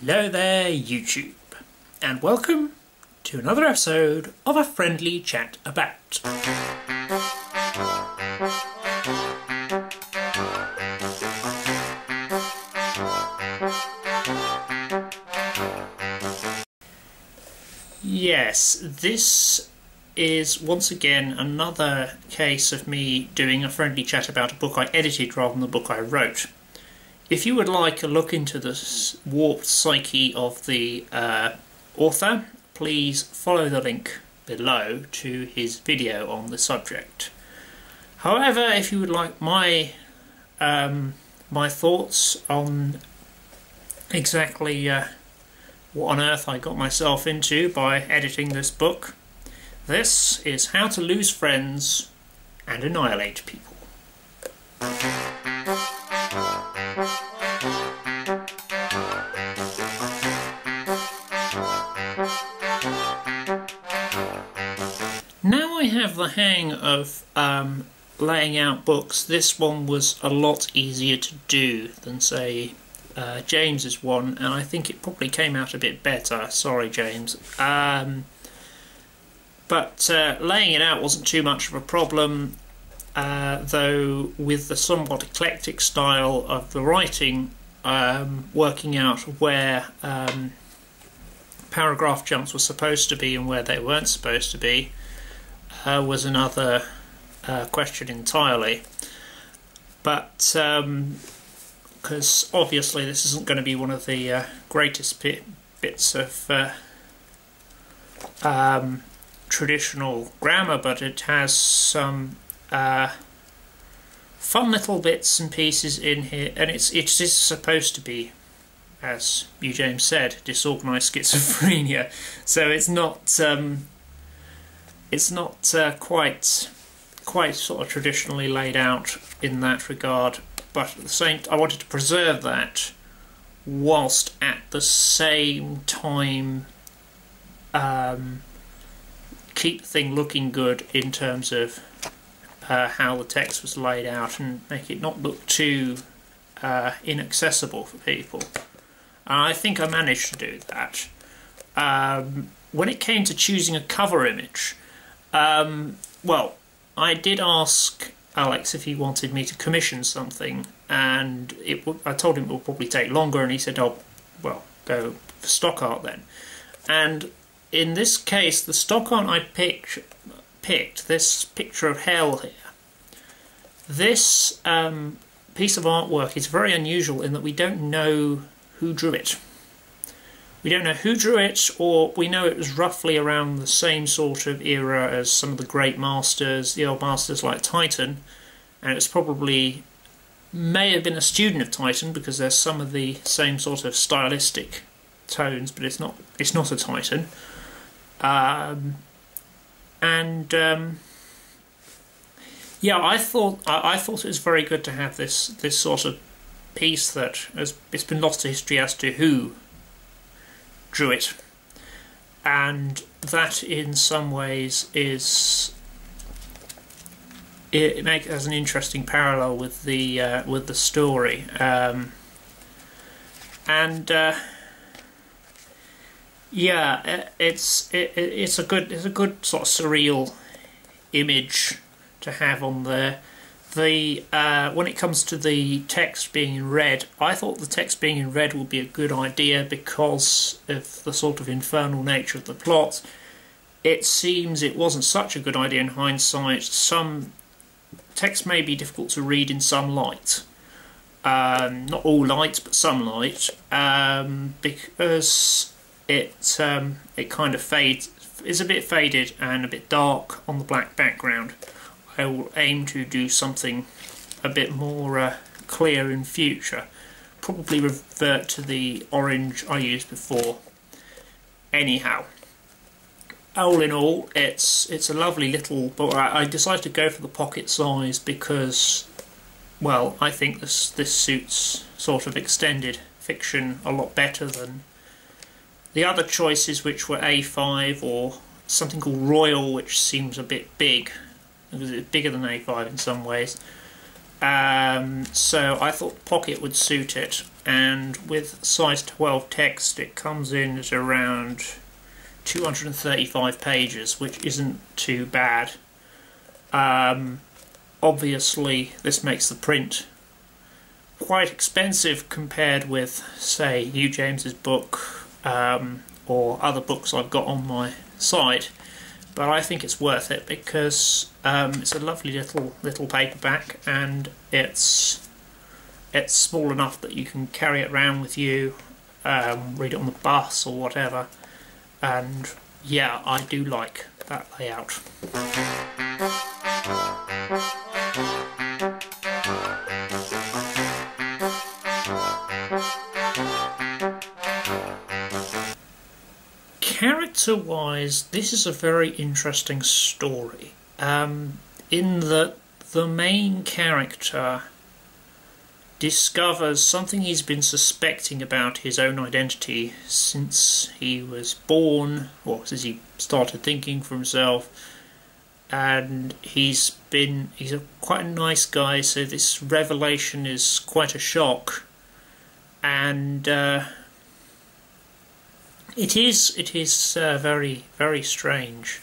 Hello there, YouTube, and welcome to another episode of A Friendly Chat About. Yes, this is once again another case of me doing a friendly chat about a book I edited rather than the book I wrote. If you would like a look into the warped psyche of the author, please follow the link below to his video on the subject. However, if you would like my thoughts on exactly what on earth I got myself into by editing this book, this is How to Lose Friends and Annihilate People. Now I have the hang of laying out books, this one was a lot easier to do than, say, James's one, and I think it probably came out a bit better. Sorry, James. But laying it out wasn't too much of a problem, though with the somewhat eclectic style of the writing, working out where paragraph jumps were supposed to be and where they weren't supposed to be was another question entirely, but because obviously this isn't going to be one of the greatest bits of traditional grammar, but it has some fun little bits and pieces in here, and it is supposed to be, as you, James, said, disorganised schizophrenia, so it's not. It's not quite sort of traditionally laid out in that regard, but at the same I wanted to preserve that whilst at the same time keep the thing looking good in terms of how the text was laid out and make it not look too inaccessible for people. I think I managed to do that. When it came to choosing a cover image, well, I did ask Alex if he wanted me to commission something, and I told him it would probably take longer, and he said, "Oh, well, go for stock art then." And in this case, the stock art I picked this picture of hell here. This piece of artwork is very unusual in that we don't know who drew it. We don't know who drew it, or we know it was roughly around the same sort of era as some of the great masters, the old masters like Titan, and it's probably may have been a student of Titan because there's some of the same sort of stylistic tones, but it's not a Titan. Yeah, I thought it was very good to have this sort of piece that has it's been lost to history as to who drew it, and that in some ways is it has an interesting parallel with the story, yeah, it's a good sort of surreal image to have on there. When it comes to the text being in red, I thought the text being in red would be a good idea because of the sort of infernal nature of the plot. It seems it wasn't such a good idea in hindsight. Some text may be difficult to read in some light. Not all light, but some light, because it kind of fades. It's a bit faded and a bit dark on the black background. I will aim to do something a bit more clear in future. Probably revert to the orange I used before. Anyhow, all in all, it's a lovely little book. I decided to go for the pocket size because, well, I think this suits sort of extended fiction a lot better than the other choices, which were A5 or something called Royal, which seems a bit big. It was bigger than A5 in some ways, so I thought pocket would suit it. and with size 12 text it comes in at around 235 pages, which isn't too bad. Obviously this makes the print quite expensive compared with, say, Hugh James's book or other books I've got on my site, but I think it's worth it because it's a lovely little paperback, and it's small enough that you can carry it around with you, read it on the bus or whatever, and yeah, I do like that layout. Character-wise, this is a very interesting story, in that the main character discovers something he's been suspecting about his own identity since he was born, or since he started thinking for himself, and he's quite a nice guy, so this revelation is quite a shock, and It is very, very strange.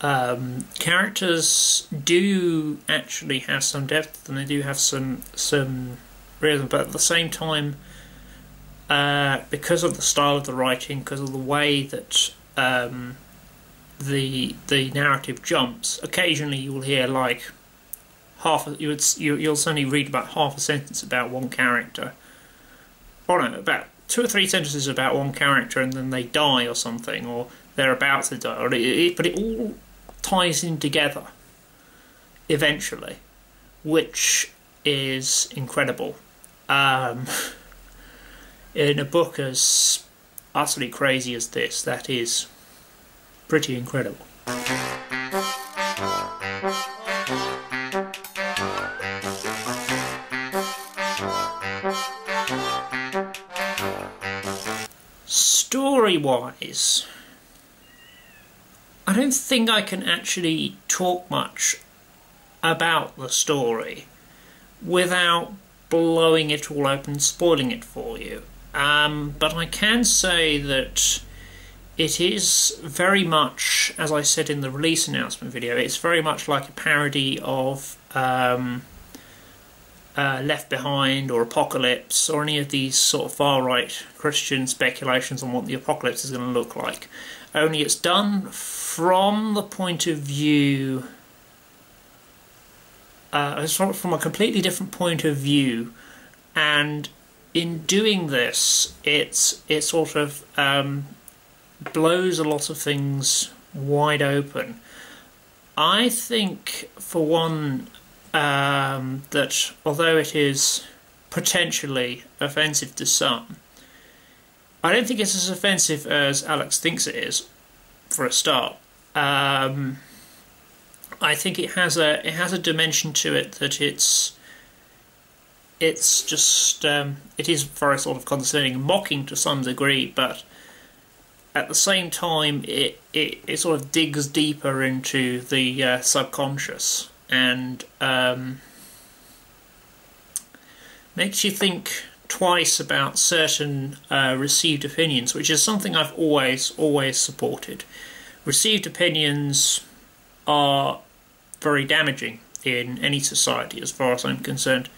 Characters do actually have some depth, and they do have some realism, but at the same time, because of the style of the writing, because of the way that the narrative jumps, occasionally you will hear like you'll suddenly read about half a sentence about one character, or no, about 2 or 3 sentences about one character, and then they die or something, or they're about to die, or but it all ties in together eventually, which is incredible. In a book as utterly crazy as this, that is pretty incredible. Story-wise, I don't think I can actually talk much about the story without blowing it all open, spoiling it for you. But I can say that it is very much, as I said in the release announcement video, it's very much like a parody of Left Behind or Apocalypse or any of these sort of far-right Christian speculations on what the apocalypse is going to look like, only it's done from the point of view, from a completely different point of view, and in doing this it sort of blows a lot of things wide open. I think, for one, that although it is potentially offensive to some, I don't think it's as offensive as Alex thinks it is, for a start. I think it has a dimension to it that it's just it is very sort of concerning and mocking to some degree, but at the same time it sort of digs deeper into the subconscious, and makes you think twice about certain received opinions, which is something I've always supported. Received opinions are very damaging in any society, as far as I'm concerned.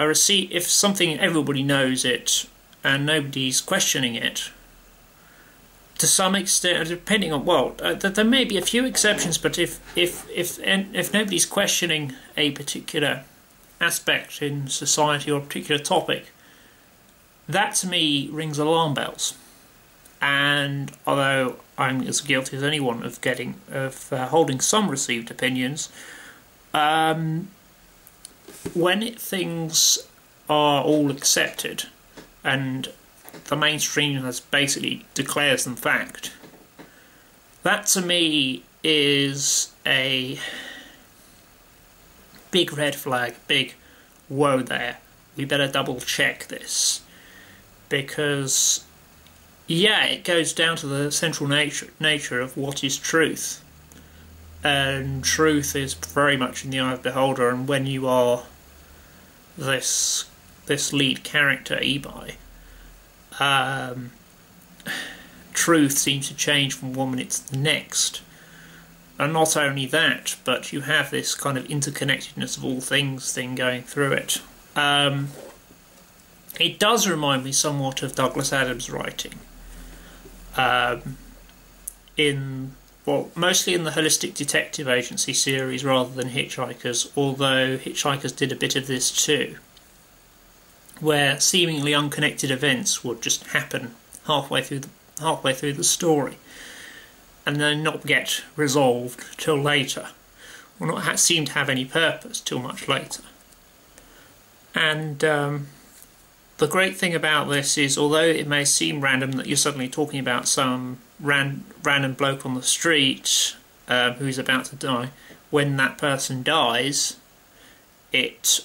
If something, everybody knows it and nobody's questioning it, to some extent, depending on, well, there may be a few exceptions, but if nobody's questioning a particular aspect in society or a particular topic, that to me rings alarm bells. And although I'm as guilty as anyone of holding some received opinions, when things are all accepted and the mainstream has basically declares them fact, that to me is a big red flag, big whoa there, we better double check this, because yeah, it goes down to the central nature of what is truth, and truth is very much in the eye of the beholder, and when you are this this lead character, Ebi, truth seems to change from one minute to the next. And not only that, but you have this kind of interconnectedness of all things thing going through it. It does remind me somewhat of Douglas Adams' writing. Mostly in the Holistic Detective Agency series rather than Hitchhikers, although Hitchhikers did a bit of this too, where seemingly unconnected events would just happen halfway through the story, and then not get resolved till later, or not seem to have any purpose till much later. And the great thing about this is, although it may seem random that you're suddenly talking about some random bloke on the street who's about to die, when that person dies, it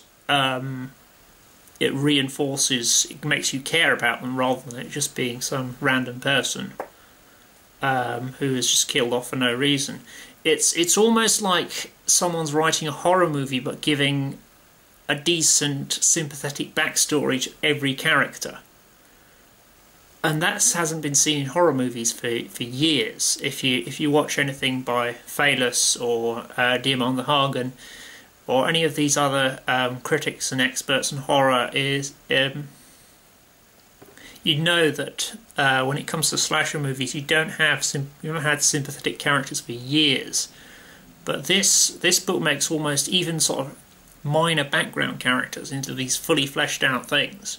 reinforces, it makes you care about them rather than it just being some random person who is just killed off for no reason. It's almost like someone's writing a horror movie but giving a decent sympathetic backstory to every character. And that hasn't been seen in horror movies for years. If you watch anything by Phelous or Diamanda Hagen or any of these other critics and experts in horror, you know that when it comes to slasher movies, you haven't had sympathetic characters for years. But this book makes almost even sort of minor background characters into these fully fleshed out things,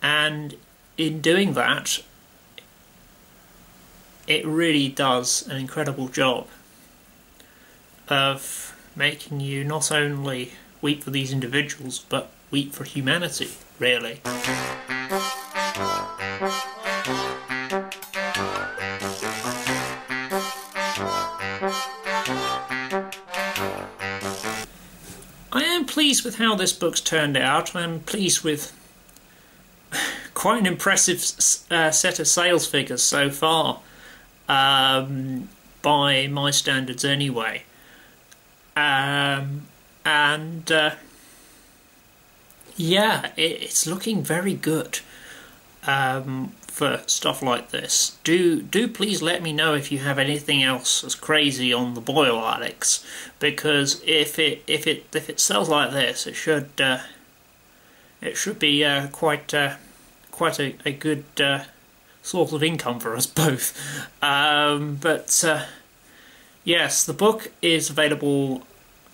and in doing that, it really does an incredible job of making you not only weep for these individuals, but weep for humanity, really. I am pleased with how this book's turned out. I am pleased with quite an impressive set of sales figures so far, by my standards anyway. Yeah, it's looking very good for stuff like this. Do please let me know if you have anything else as crazy on the boil, Alex, because if it sells like this, it should be quite a good source of income for us both. Yes, the book is available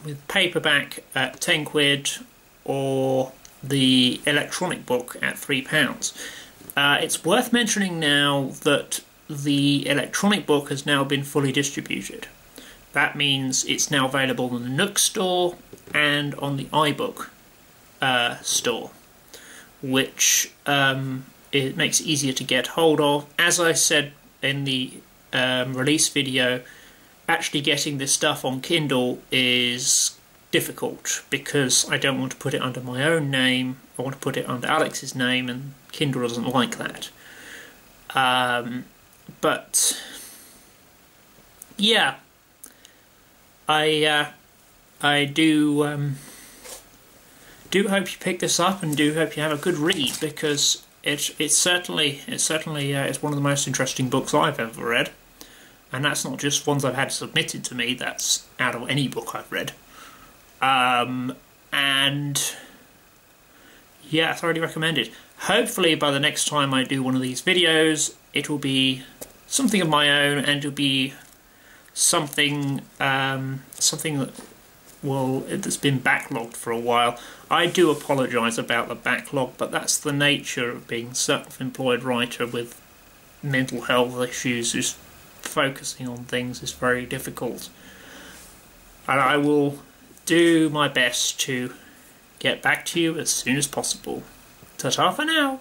with paperback at £10 or the electronic book at £3. It's worth mentioning now that the electronic book has now been fully distributed. That means it's now available in the Nook store and on the iBook store, which it makes it easier to get hold of. As I said in the release video, actually getting this stuff on Kindle is difficult because I don't want to put it under my own name. I want to put it under Alex's name, and Kindle doesn't like that. But yeah, I do hope you pick this up, and do hope you have a good read, because it certainly is one of the most interesting books I've ever read, and that's not just ones I've had submitted to me. That's out of any book I've read. And yeah, thoroughly recommended. Hopefully, by the next time I do one of these videos, it will be something of my own, and it'll be something that's been backlogged for a while. I do apologise about the backlog, but that's the nature of being a self-employed writer with mental health issues. Just focusing on things is very difficult. And I will do my best to get back to you as soon as possible. Ta-ta for now!